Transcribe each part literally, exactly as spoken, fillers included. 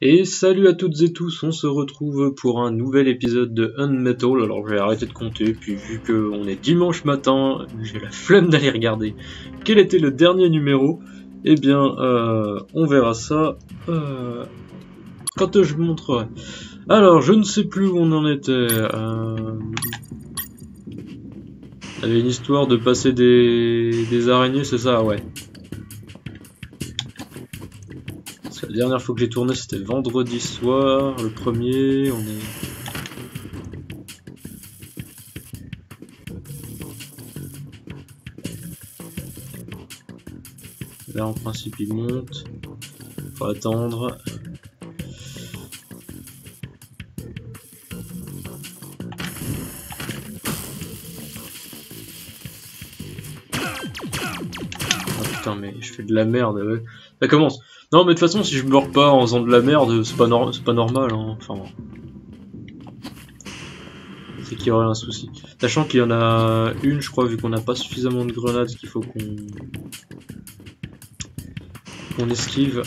Et salut à toutes et tous, on se retrouve pour un nouvel épisode de UnMetal. Alors j'ai arrêté de compter, puis vu qu'on est dimanche matin, j'ai la flemme d'aller regarder quel était le dernier numéro. Eh bien, euh, on verra ça euh, quand je vous montrerai. Alors, je ne sais plus où on en était. Euh... Il y avait une histoire de passer des, des araignées, c'est ça, ouais. La dernière fois que j'ai tourné, c'était vendredi soir, le premier, on est... Là, en principe, il monte. Faut attendre. Oh putain, mais je fais de la merde, ouais. Ça commence. Non mais de toute façon, si je meurs pas en faisant de la merde, c'est pas, nor pas normal, hein. Enfin... C'est qu'il y aurait un souci. Sachant qu'il y en a une, je crois, vu qu'on n'a pas suffisamment de grenades, qu'il faut qu'on... qu'on esquive.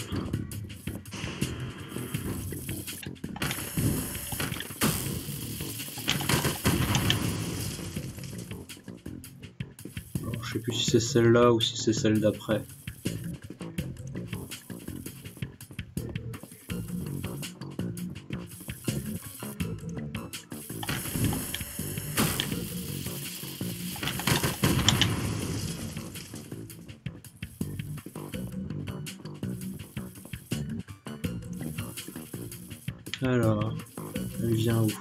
Alors, je sais plus si c'est celle-là ou si c'est celle d'après. Alors, elle vient où?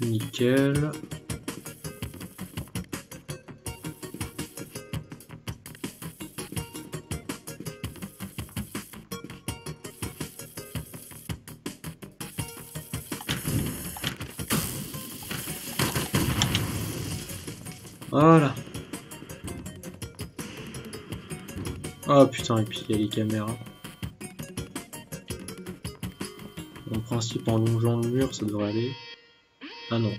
Nickel. Voilà. Ah putain, et puis il y a les caméras. En principe, en longeant le mur, ça devrait aller. Ah non.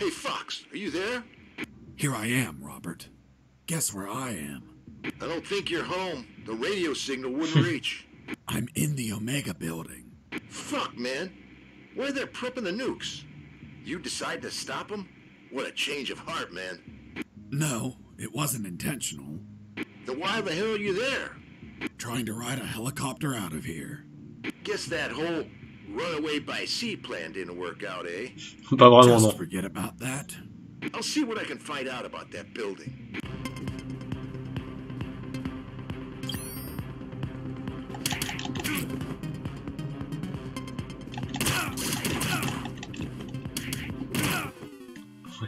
Hey Fox, are you there? Here I am, Robert. Guess where I am. I don't think you're home. The radio signal wouldn't reach. I'm in the Omega building. Fuck, man. Where they're prepping the nukes. You decide to stop them? What a change of heart, man. No, it wasn't intentional. Then why the hell are you there? Trying to ride a helicopter out of here. Guess that whole runaway by sea plan didn't work out, eh? Pas vraiment, non. Just forget about that. I'll see what I can find out about that building.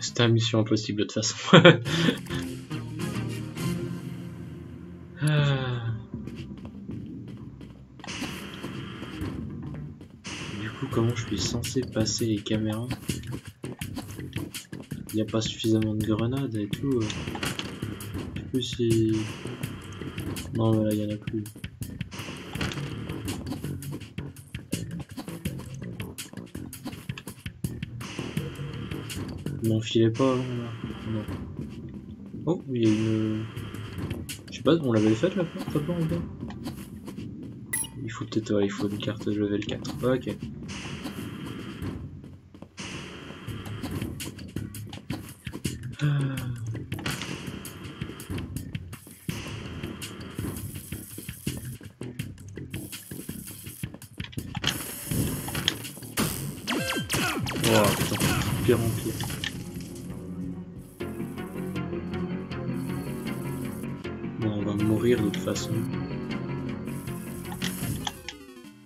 C'était une mission impossible de toute façon. Ah. Du coup, comment je suis censé passer les caméras? Il n'y a pas suffisamment de grenades et tout. Je sais plus si... Non, mais là, il n'y en a plus. M'enfilait pas, non. Oh, il y a une... Je sais pas, on l'avait faite la porte là-bas en bas. Il faut peut-être, ouais, il faut une carte de level quatre. Ah, ok. Ah. Mourir de toute façon.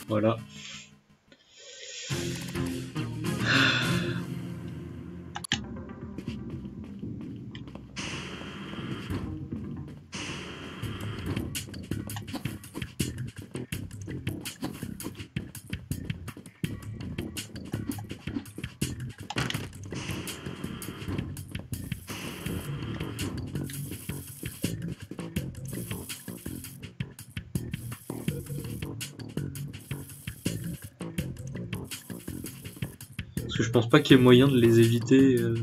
Voilà. que je pense pas qu'il y ait moyen de les éviter. Euh...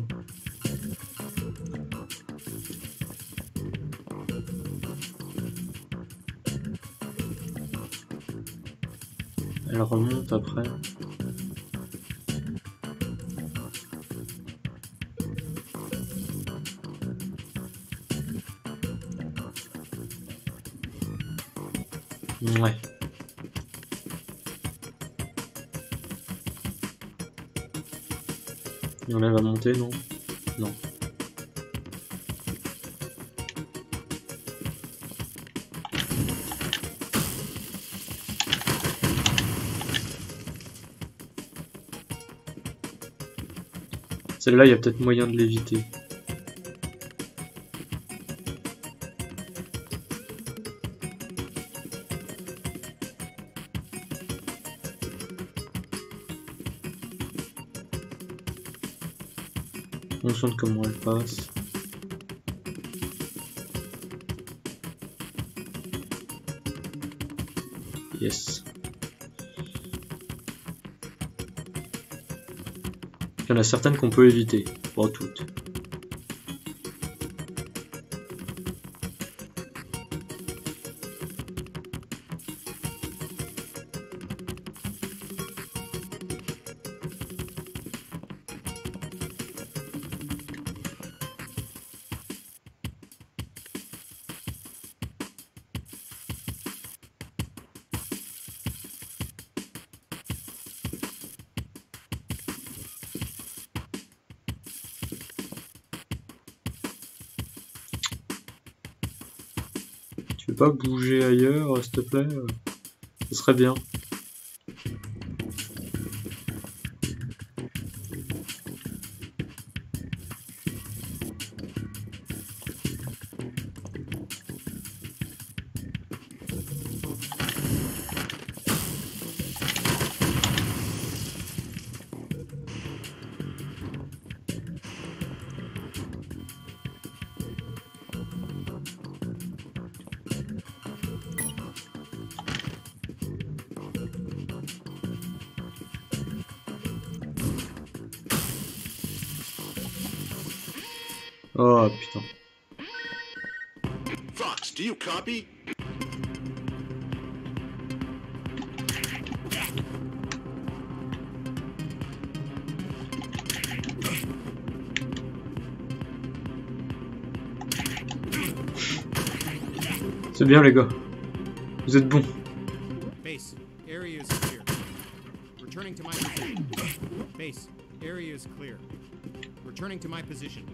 Elle remonte après. Ouais. Non, là, elle va monter, non? Non. Celle-là, il y a peut-être moyen de l'éviter. On sent comment elle passe. Yes. Il y en a certaines qu'on peut éviter, pas toutes. Tu peux pas bouger ailleurs, s'il te plaît? Ce serait bien. Oh putain. Fox, do you copy? C'est bien les gars. Vous êtes bons. Base, area is clear. Returning to my position. Base, area is clear. Returning to my position.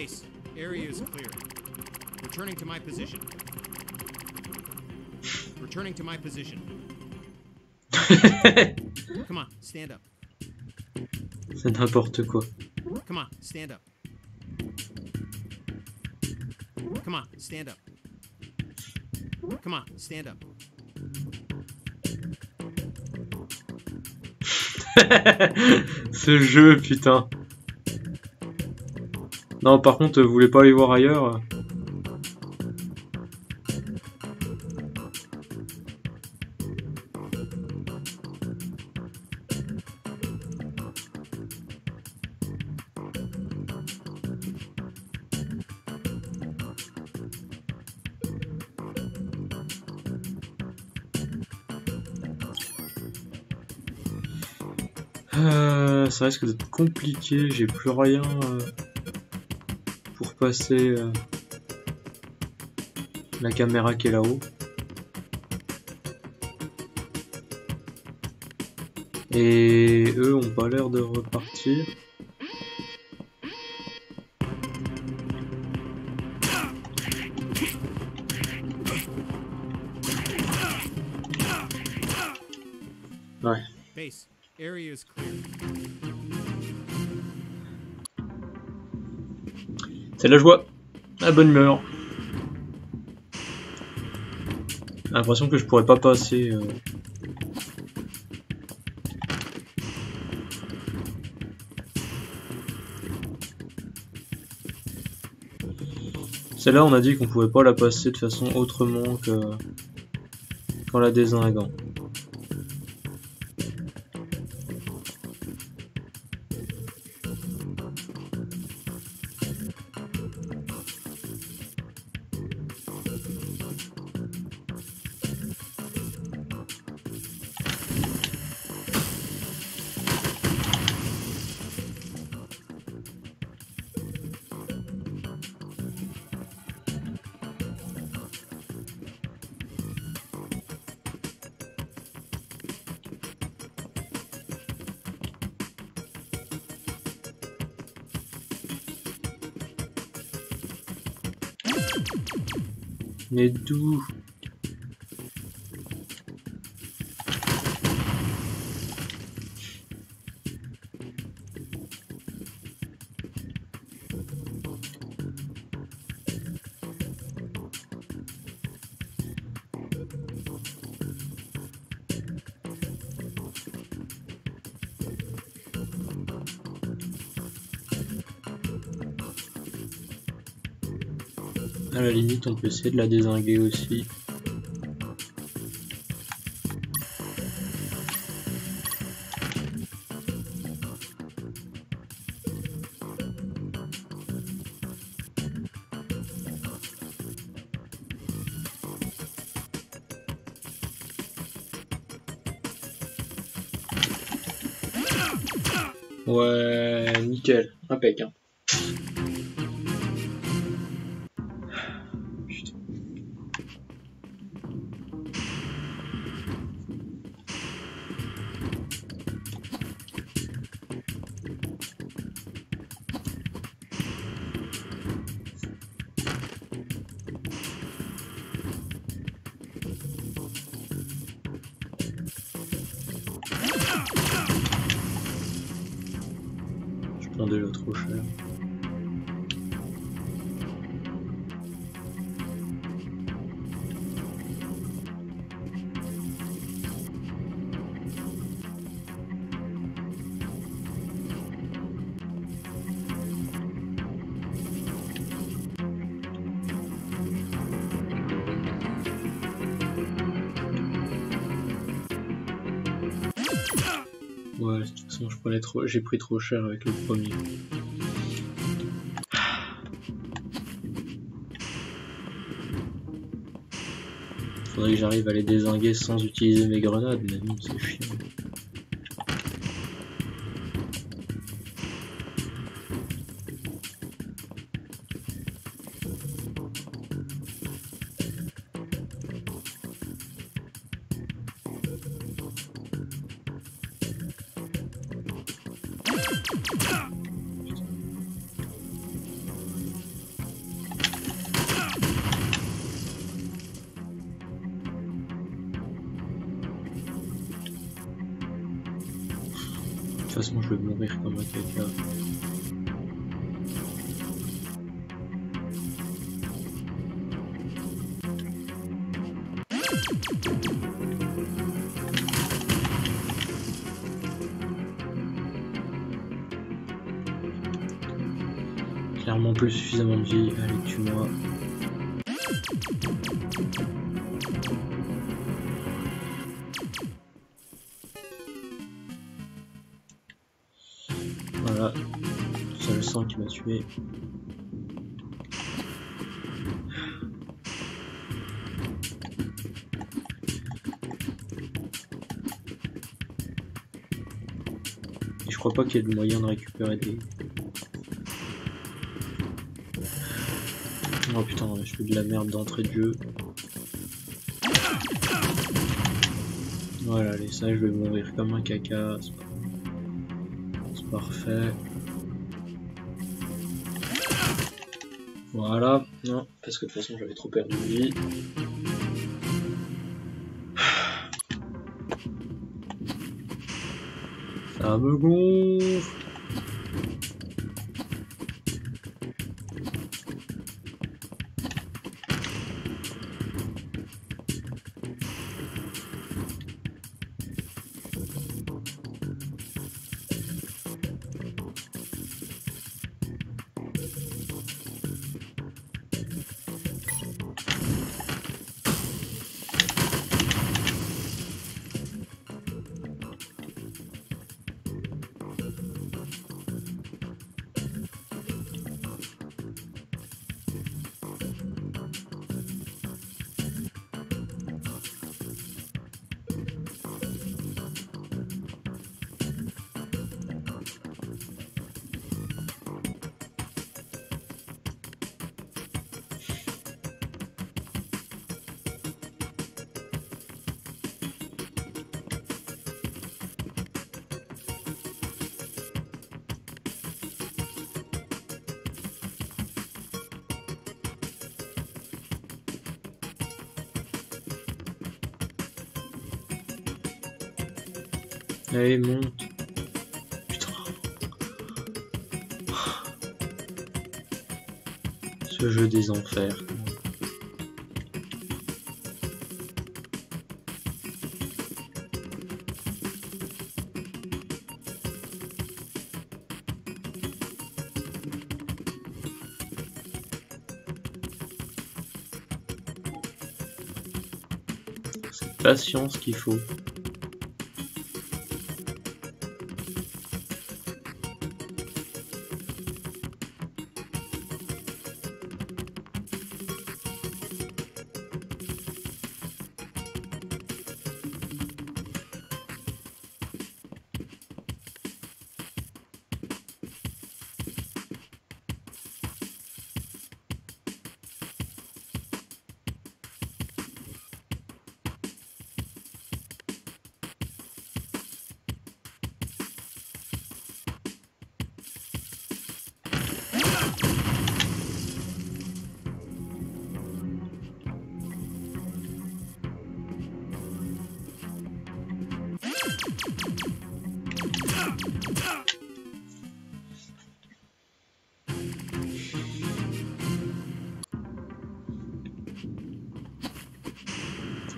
Base, area is clear. Returning to my position. Returning to my position. Come on, stand up. C'est n'importe quoi. Come on, stand up. Come on, stand up. Come on, stand up. Ce jeu, putain. Non, par contre, vous voulez pas aller voir ailleurs? Euh, ça risque d'être compliqué, j'ai plus rien euh, pour passer euh, la caméra qui est là-haut. Et eux ont pas l'air de repartir. Ouais. Base. Area is clear. C'est la joie, la bonne humeur. J'ai l'impression que je pourrais pas passer. Euh... Celle-là, on a dit qu'on pouvait pas la passer de façon autrement que qu'en la désinguant. Mais d'où? À la limite, on peut essayer de la dézinguer aussi. Ouais, nickel, impec, hein. Déjà trop cher. Ouais, de toute façon, je prenais trop, j'ai pris trop cher avec le premier. Faudrait que j'arrive à les dézinguer sans utiliser mes grenades, mais non, c'est chiant. De toute façon, je vais mourir comme un caca. Clairement plus suffisamment de vie. Allez, tue-moi. Voilà, c'est le sang qui m'a tué. Et je crois pas qu'il y ait de moyen de récupérer des... Oh putain, je fais de la merde d'entrée de jeu. Voilà, allez, ça je vais mourir comme un caca. Parfait. Voilà. Non, parce que de toute façon j'avais trop perdu de vie. Ça me gonfle. Allez, monte. Putain. Ce jeu des enfers. C'est patience qu'il faut.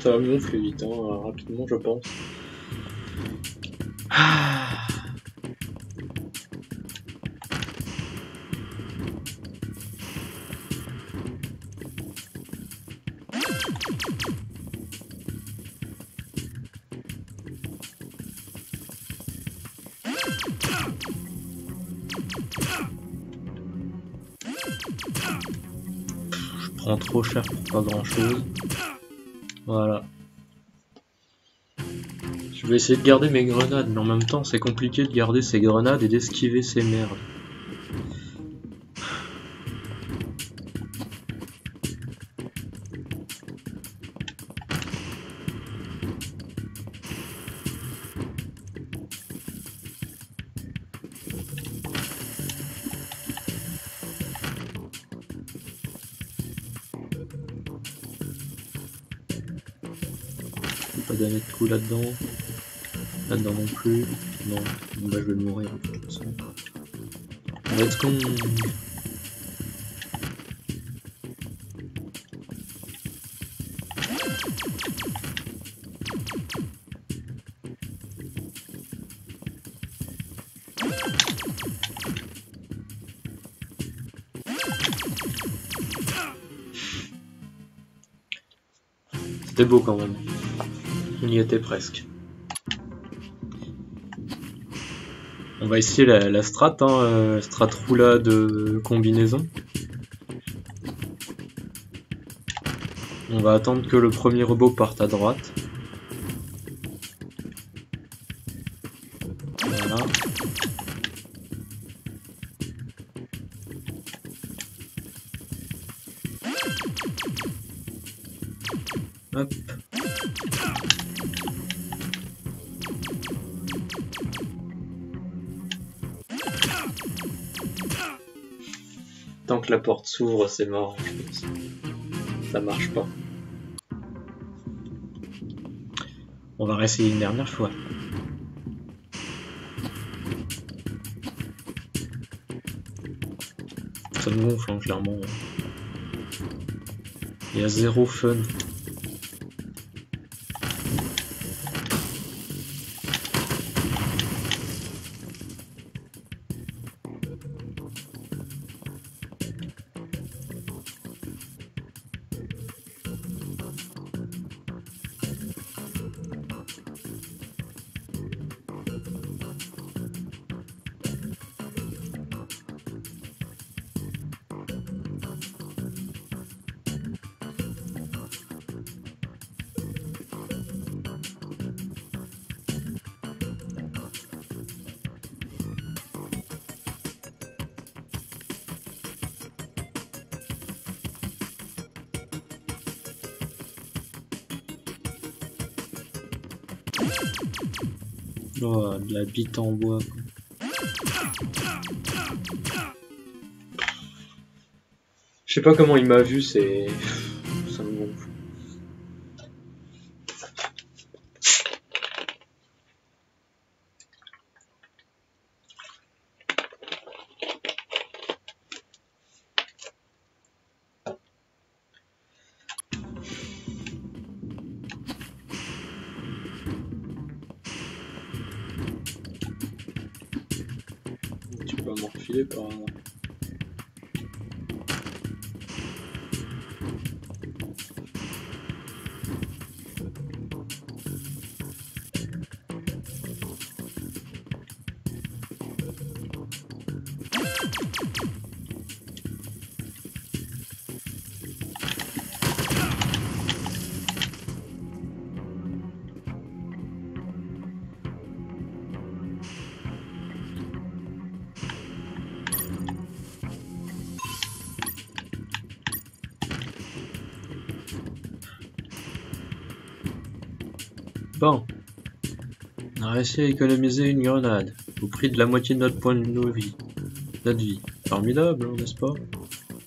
Ça monte vite, hein, rapidement je pense. Ah. Je prends trop cher pour pas grand chose. Voilà. Je vais essayer de garder mes grenades, mais en même temps c'est compliqué de garder ces grenades et d'esquiver ces merdes. Pas donner de coup là-dedans, là-dedans non plus, non, là je vais mourir de toute façon. Let's go. C'était beau quand même. On y était presque. On va essayer la, la strat, hein, euh, strat roulade de combinaison. On va attendre que le premier robot parte à droite. Voilà. Hop. Tant que la porte s'ouvre, c'est mort, je pense. Ça marche pas. On va réessayer une dernière fois. Ça me gonfle, hein, clairement. Il y a zéro fun. Oh, de la bite en bois. Je sais pas comment il m'a vu, c'est... ça me gonfle. reculer par un... Bon, on a réussi à économiser une grenade, au prix de la moitié de notre point de nos vies. Notre vie. Formidable, n'est-ce pas?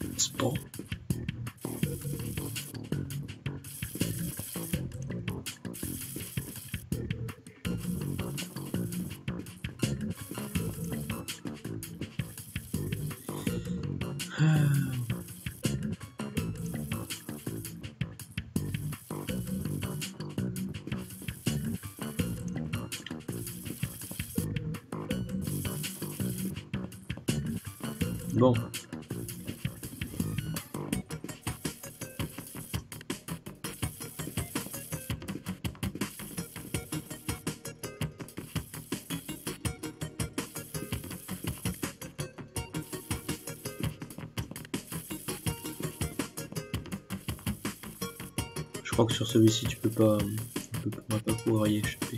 N'est-ce pas? Bon. Je crois que sur celui-ci tu peux pas, tu pourras pas pouvoir y échapper.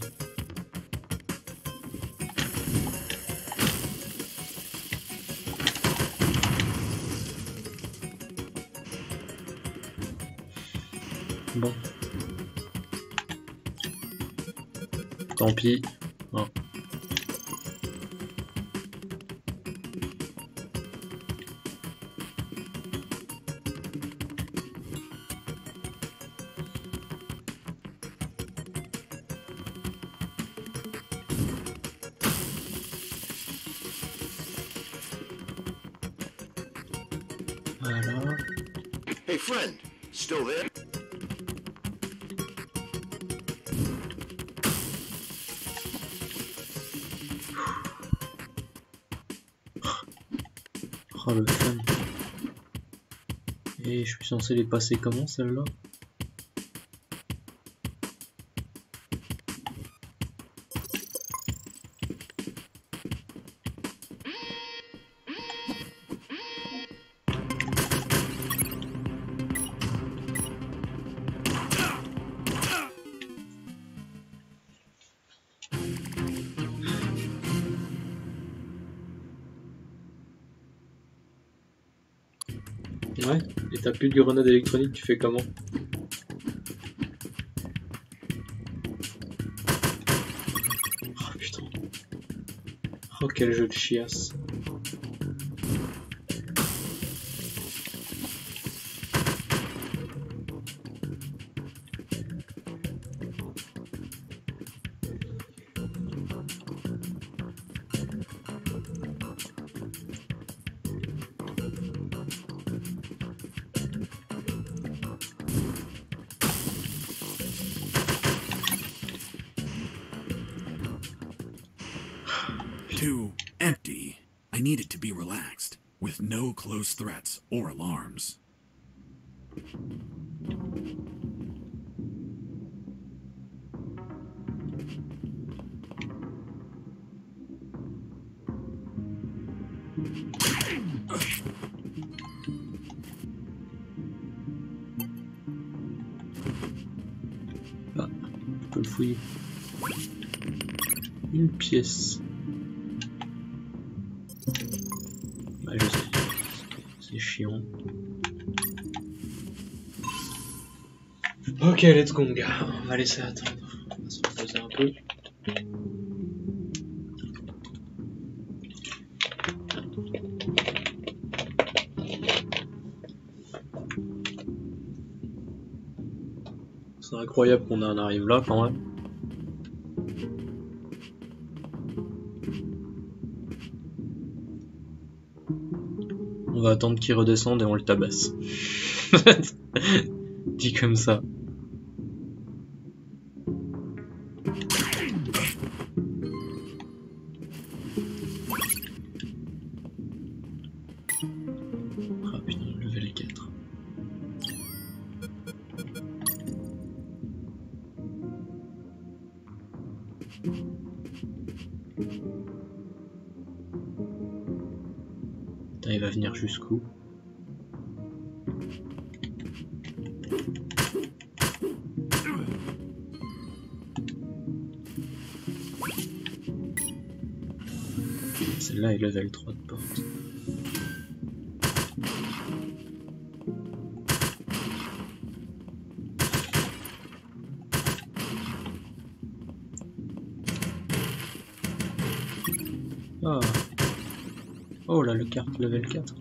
Bon. Tant pis. Oh. Voilà. Hey friend, still there? Oh le fun. Et je suis censé les passer comment celle-là? Ouais, et t'as plus de grenade électronique, tu fais comment? Oh putain. Oh quel jeu de chiasse. Too empty. I needed to be relaxed, with no close threats or alarms. Ah, on peut le fouiller. Une pièce. C'est chiant. Ok, let's go, gars. On va laisser attendre. On va se reposer un peu. C'est incroyable qu'on en arrive là quand même. On va attendre qu'il redescende et on le tabasse. Dit comme ça. va venir jusqu'où? Celle-là est level trois de porte. Oh, oh là, le carte level quatre.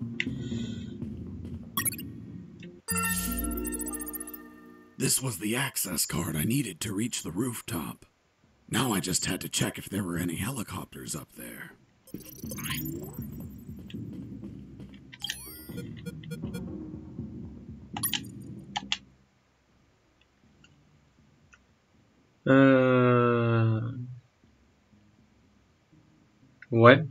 This was the access card I needed to reach the rooftop. Now I just had to check if there were any helicopters up there. Euh... Ouais.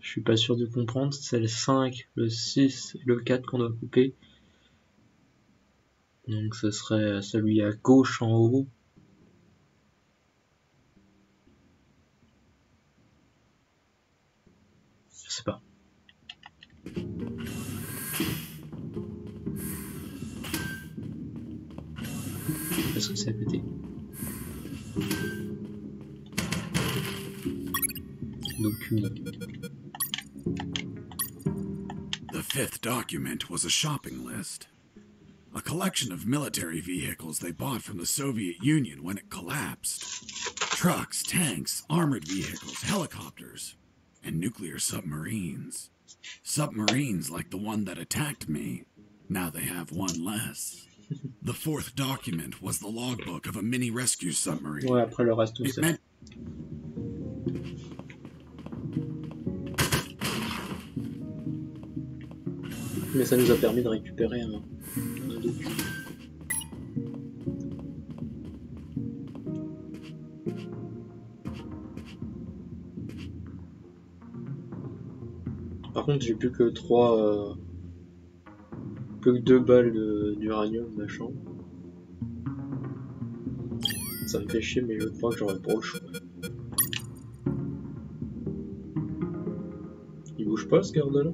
Je suis pas sûr de comprendre, c'est le cinq, le six et le quatre qu'on doit couper. Donc ce serait celui à gauche en haut. Je sais pas. Est-ce que c'est à côté? Donc une. The fifth document was a shopping list. A collection of military vehicles they bought from the Soviet Union when it collapsed. Trucks, tanks, armored vehicles, helicopters, and nuclear submarines. Submarines like the one that attacked me. Now they have one less. The fourth document was the logbook of a mini rescue submarine. Ouais, après le reste, tout ça. Mais ça nous a permis de récupérer un, un document. Par contre, j'ai plus que trois, euh, plus que deux balles d'uranium machin. Ça me fait chier, mais je crois que j'aurais pas le choix. Il bouge pas ce garde-là?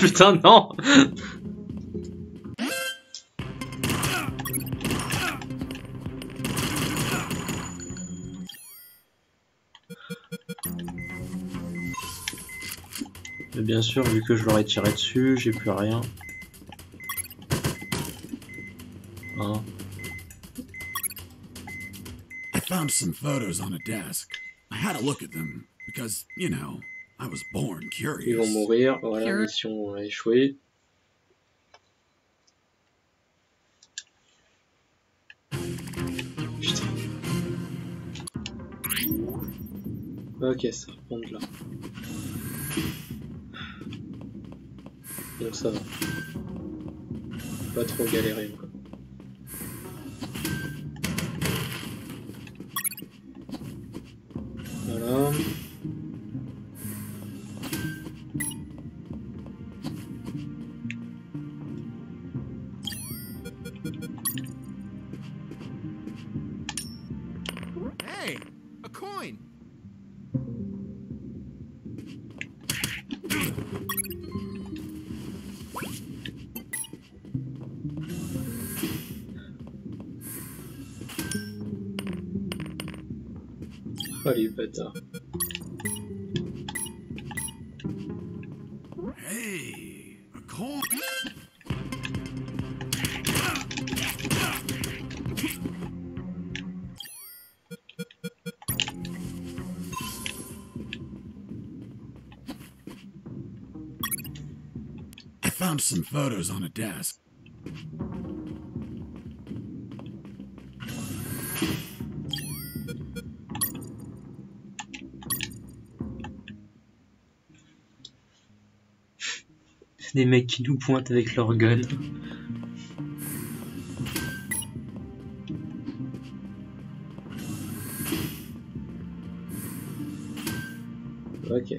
Putain, non. Mais bien sûr, vu que je leur ai tiré dessus, j'ai plus rien. Hein. I found some photos on a desk. I had a look at them because, you know, I was born curious. Ils vont mourir, voilà, la mission a échoué. Putain. Ok, ça reprend de là. Donc ça va. Pas trop galérer quoi. Voilà. Oh les bâtards. Hey, un con. Found some photos on a desk. Des mecs qui nous pointent avec leur gueule. Ok.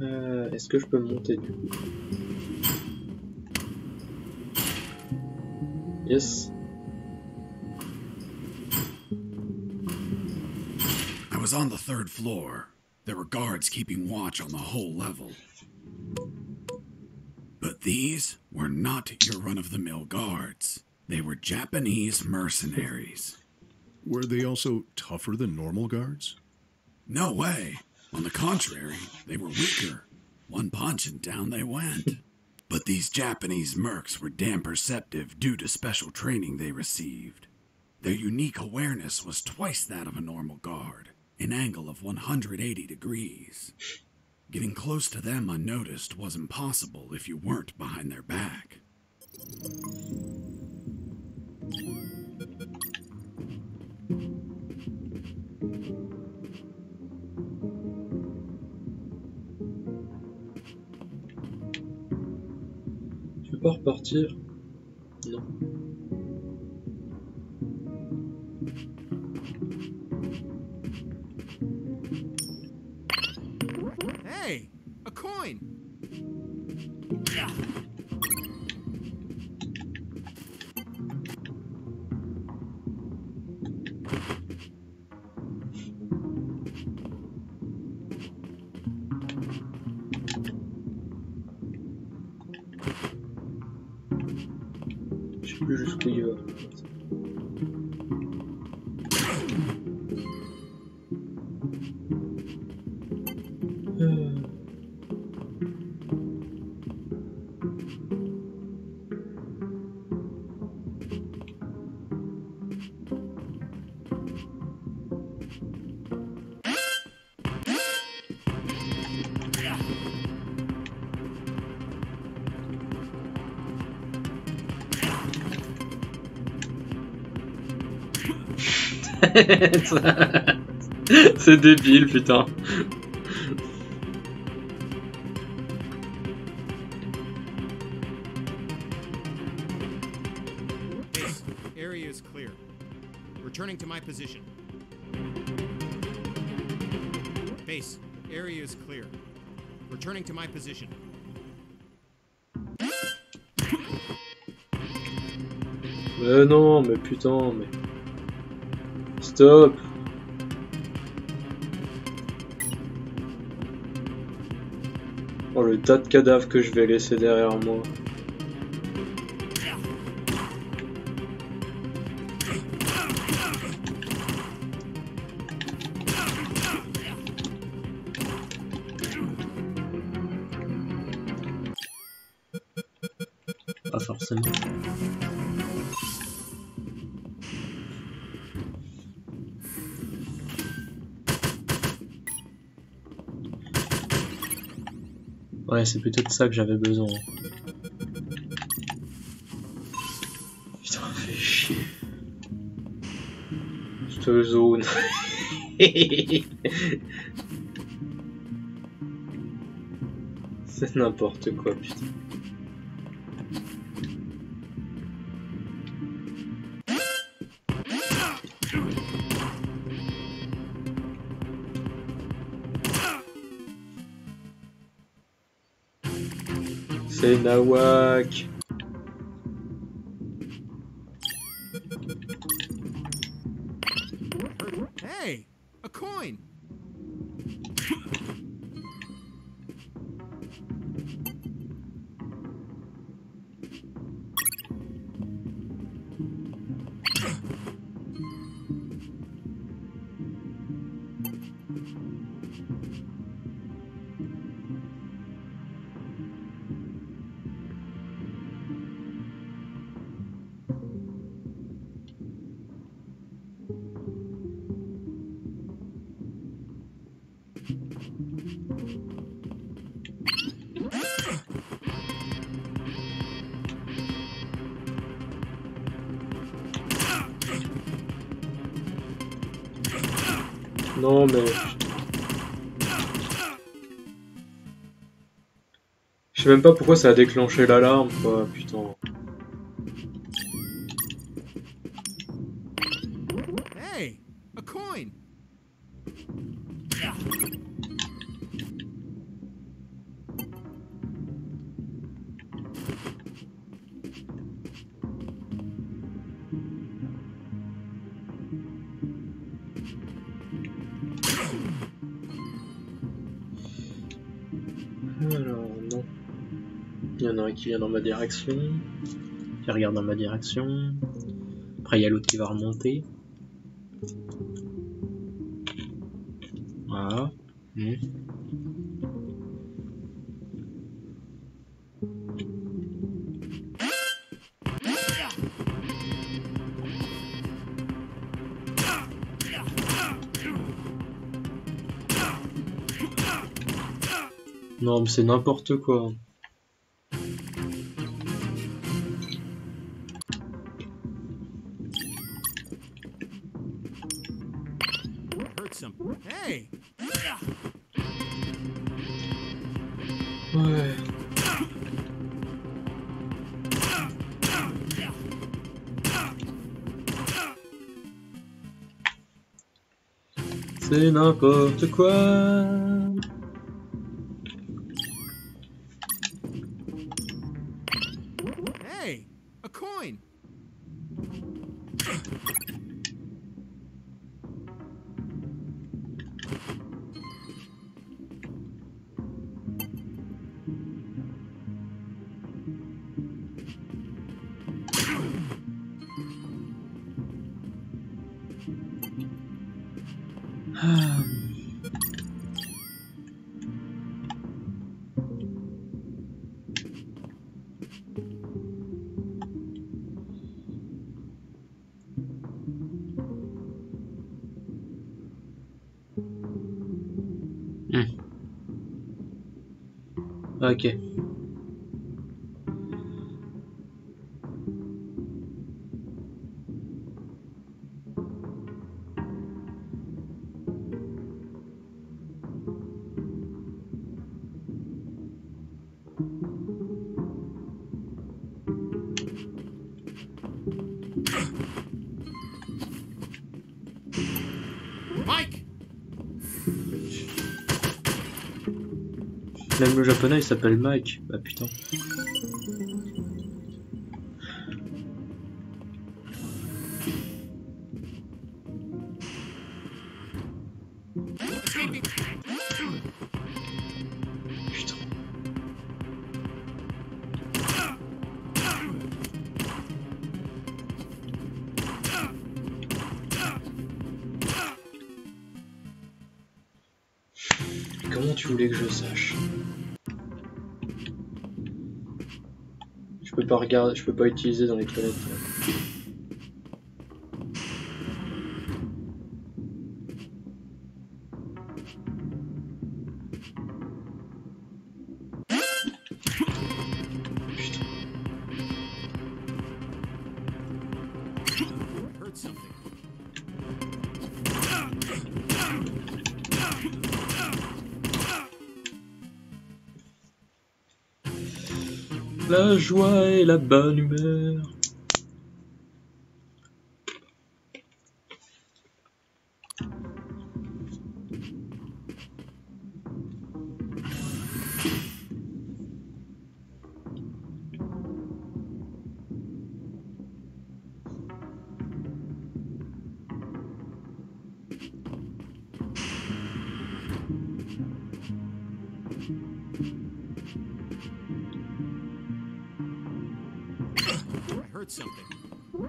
Euh, Est-ce que je peux monter du coup? Yes. I was on the third floor. There were guards keeping watch on the whole level. But these were not your run-of-the-mill guards. They were Japanese mercenaries. Were they also tougher than normal guards? No way. On the contrary, they were weaker. One punch and down they went. But these Japanese mercs were damn perceptive due to special training they received. Their unique awareness was twice that of a normal guard, an angle of one hundred eighty degrees. Getting close to them unnoticed was impossible if you weren't behind their back. Tu peux pas repartir? Non. Je sais plus jusqu'où il va. C'est débile, putain. This area is clear. Returning to my position. Base, area is clear. Returning to my position. Mais non, mais putain, mais... Stop. Oh, le tas de cadavres que je vais laisser derrière moi. Pas forcément. Ouais, c'est peut-être ça que j'avais besoin. Putain, fais chier. Cette zone. C'est n'importe quoi, putain. C'est Nawak. Hey, a coin. Non mais... Je sais même pas pourquoi ça a déclenché l'alarme quoi, putain. Hey, a coin. Qui vient dans ma direction, qui regarde dans ma direction, après il y a l'autre qui va remonter. Voilà. Mmh. Non mais c'est n'importe quoi. C'est n'importe quoi. Hey, a coin. Ok. Même le japonais il s'appelle Mike, bah putain. Comment tu voulais que je sache? Je peux pas regarder, je peux pas utiliser dans les toilettes. La joie et la bonne humeur.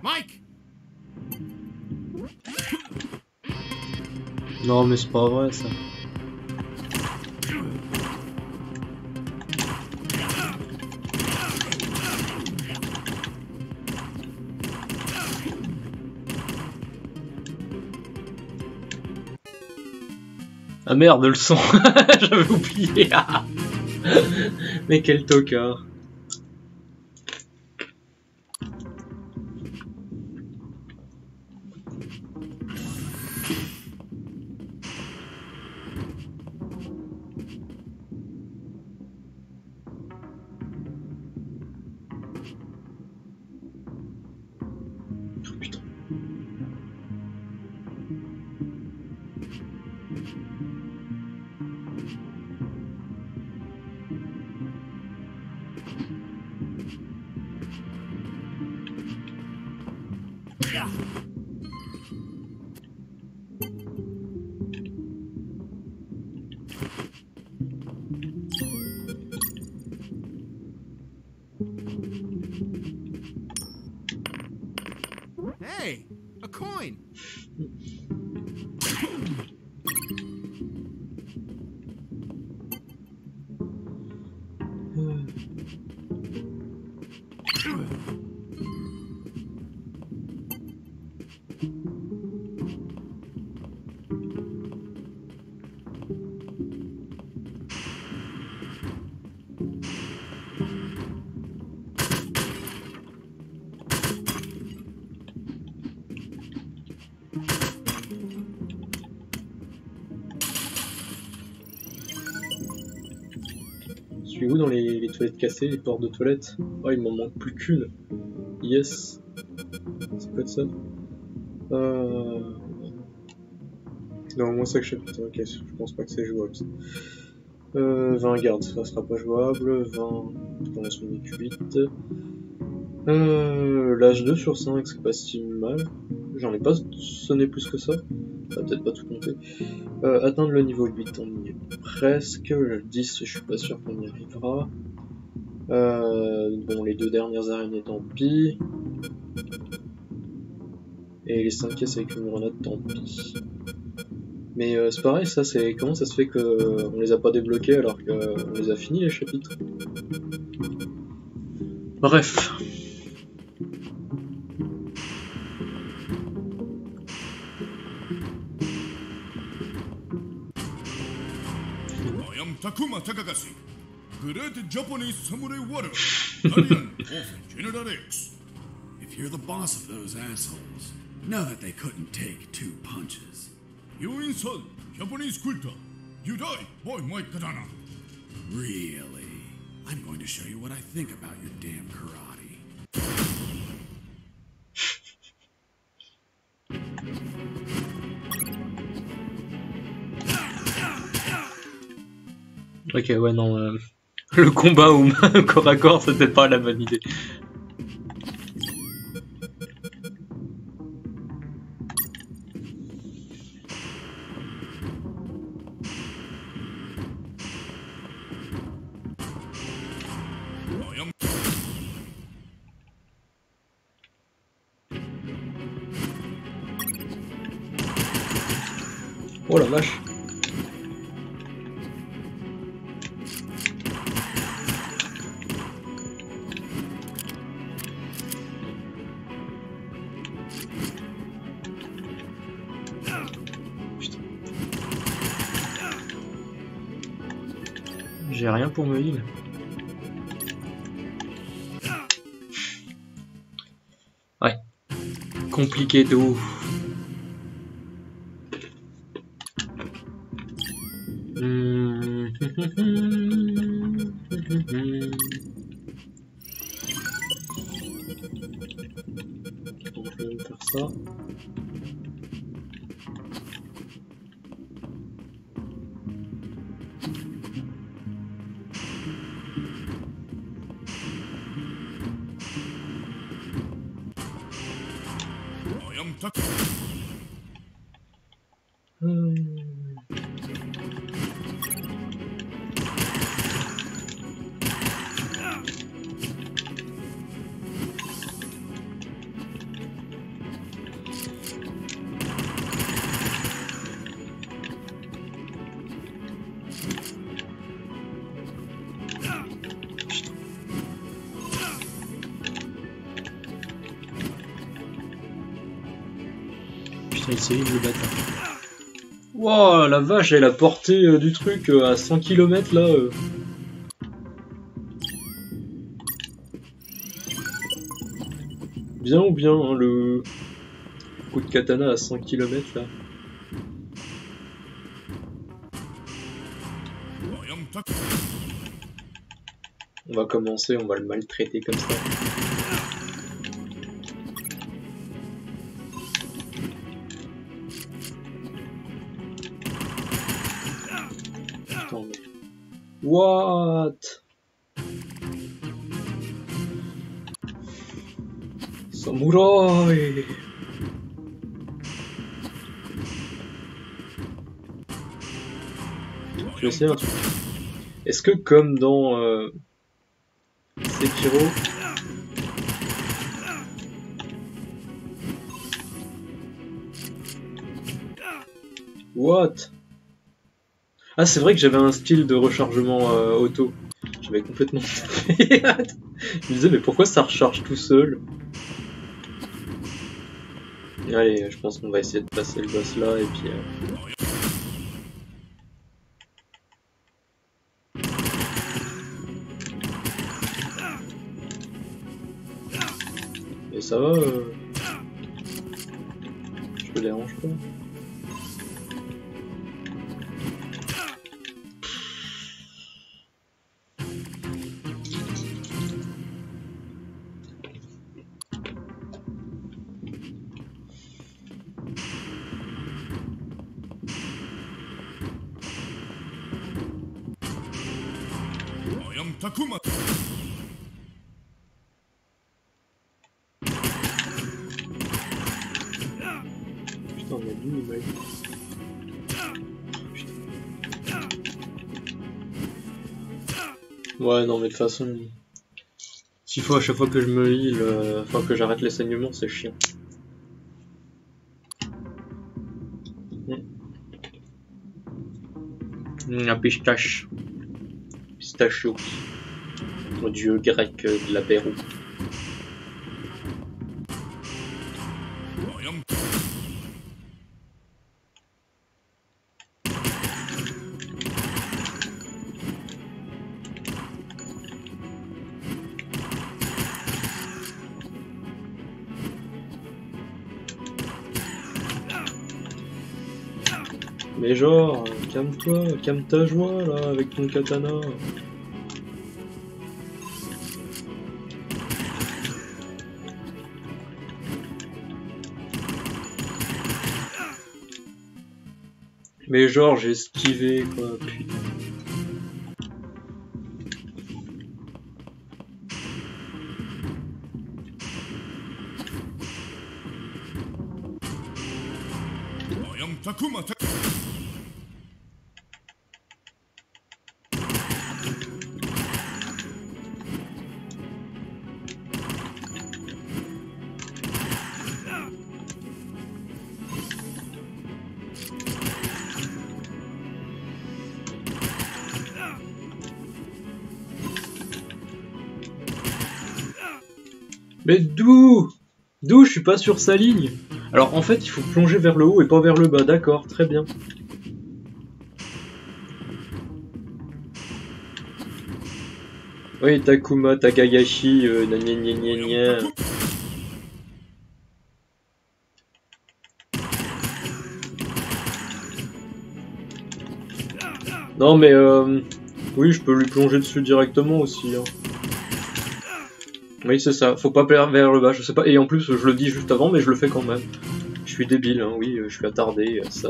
Mike. Non mais c'est pas vrai ça. Ah merde le son, j'avais oublié. Mais quel tocard. Hey, a coin. Où dans les, les toilettes cassées, les portes de toilettes? Oh, il m'en manque plus qu'une. Yes. C'est quoi de ça? euh... Non, moi ça que je sais pas. Ok, je pense pas que c'est jouable. Euh, vingt gardes, ça sera pas jouable. vingt dans la semaine huit. Euh, L'âge deux sur cinq, c'est pas si mal. J'en ai pas sonné plus que ça. Ça va peut-être pas tout compter. Euh, atteindre le niveau huit, on y est presque. Le dix, je suis pas sûr qu'on y arrivera. Euh, bon, les deux dernières araignées, tant pis. Et les cinq caisses avec une grenade, tant pis. Mais euh, c'est pareil, ça, c'est comment ça se fait qu'on les a pas débloqués alors qu'on les a finis les chapitres? Bref. Takuma Takagashi, Great Japanese Samurai Warrior, Guardian of General X. If you're the boss of those assholes, know that they couldn't take two punches. You insult Japanese culture. You die by my katana. Really? I'm going to show you what I think about your damn karate. Ok, ouais, non, euh, le combat au corps à corps, c'était pas la bonne idée. Oh la vache! J'ai rien pour me heal. Ouais. Compliqué de ouf. Le bâtard. Wow, la vache, elle a porté euh, du truc euh, à cent kilomètres là. Euh. Bien ou bien hein, le coup de katana à cent kilomètres là. On va commencer, on va le maltraiter comme ça. What? Samouraï. Je vais essayer un truc. Est-ce que comme dans euh, Sekiro... What? Ah, c'est vrai que j'avais un style de rechargement euh, auto. J'avais complètement... Je me disais, mais pourquoi ça recharge tout seul? Allez, je pense qu'on va essayer de passer le boss là, et puis... Euh... Ça va, euh... je me dérange pas. Ouais, non, mais de toute façon, s'il faut à chaque fois que je me heal, euh, enfin que j'arrête les saignements, c'est chiant. Mmh. La pistache. Pistachio. Mon dieu grec de la Pérou. Mais genre, calme-toi, calme ta joie là avec ton katana. Mais genre, j'ai esquivé quoi, putain. Mais d'où D'où je suis pas sur sa ligne? Alors en fait il faut plonger vers le haut et pas vers le bas, d'accord, très bien. Oui, Takuma, Takagashi, euh, gna gna gna gna. Non mais euh... oui, je peux lui plonger dessus directement aussi, hein. Oui, c'est ça, faut pas plaire vers le bas, je sais pas, et en plus je le dis juste avant, mais je le fais quand même. Je suis débile, hein, oui, je suis attardé, ça...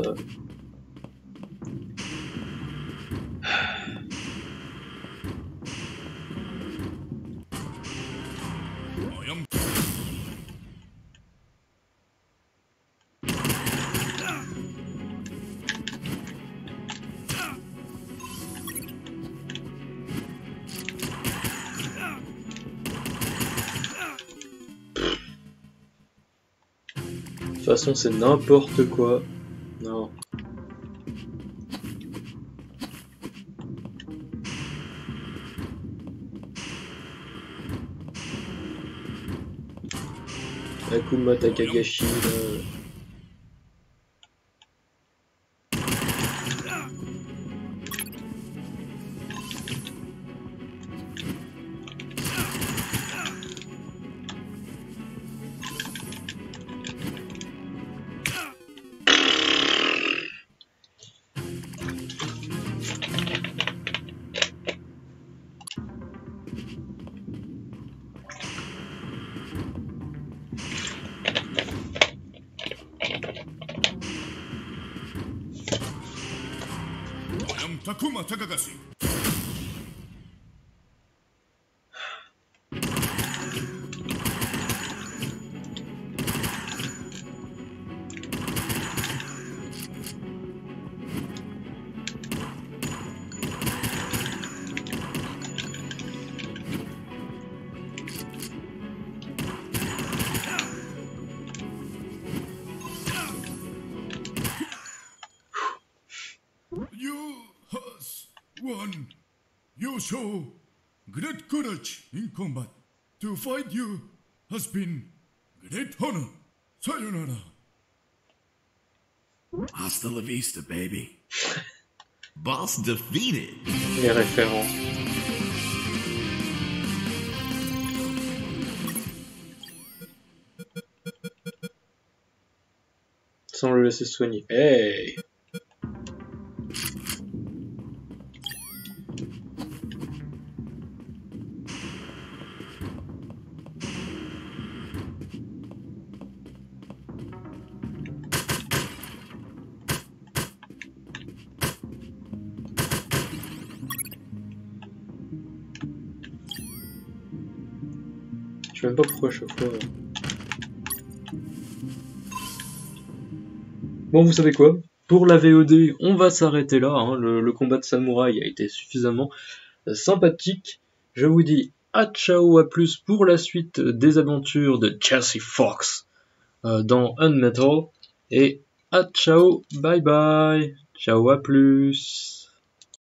De toute façon, c'est n'importe quoi. Non. Akuma Takagashi. Là. You has won. You show great courage in combat. To fight you has been great honor. Sayonara. Hasta la vista, baby. Boss defeated. Les références. Sans le laisser soigner. Hey. Je sais même pas pourquoi à chaque fois. Bon, vous savez quoi? Pour la V O D, on va s'arrêter là. Hein. Le, le combat de samouraï a été suffisamment sympathique. Je vous dis à ciao, à plus pour la suite des aventures de Jesse Fox euh, dans UnMetal. Et à ciao, bye bye. Ciao, à plus.